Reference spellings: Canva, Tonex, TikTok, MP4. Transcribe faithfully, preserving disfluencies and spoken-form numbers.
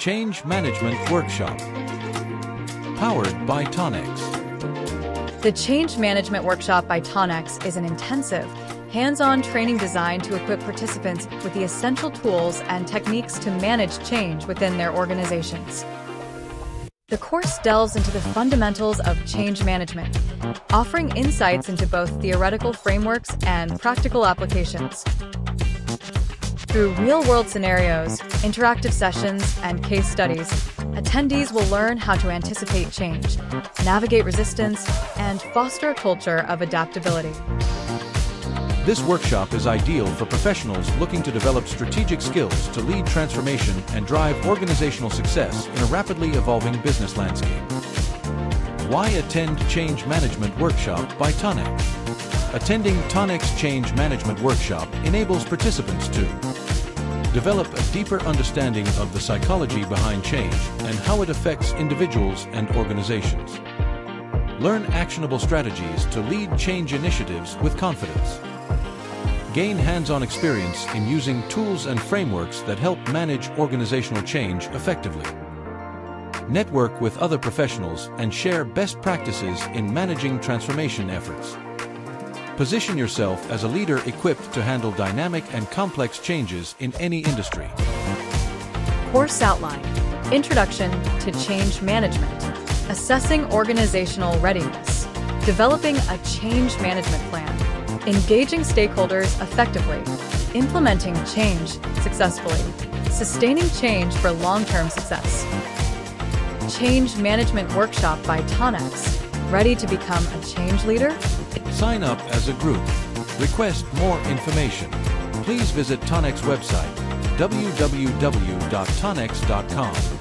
Change Management Workshop, powered by Tonex. The Change Management Workshop by Tonex is an intensive, hands-on training designed to equip participants with the essential tools and techniques to manage change within their organizations. The course delves into the fundamentals of change management, offering insights into both theoretical frameworks and practical applications. Through real-world scenarios, interactive sessions, and case studies, attendees will learn how to anticipate change, navigate resistance, and foster a culture of adaptability. This workshop is ideal for professionals looking to develop strategic skills to lead transformation and drive organizational success in a rapidly evolving business landscape. Why attend Change Management Workshop by Tonex? Attending Tonex Change Management Workshop enables participants to develop a deeper understanding of the psychology behind change and how it affects individuals and organizations. Learn actionable strategies to lead change initiatives with confidence. Gain hands-on experience in using tools and frameworks that help manage organizational change effectively. Network with other professionals and share best practices in managing transformation efforts. Position yourself as a leader equipped to handle dynamic and complex changes in any industry. Course outline: Introduction to Change Management, Assessing Organizational Readiness, Developing a Change Management Plan, Engaging stakeholders effectively, implementing change successfully, sustaining change for long-term success. Change Management Workshop by Tonex. Ready to become a change leader? Sign up as a group. Request more information. Please visit Tonex website, w w w dot tonex dot com.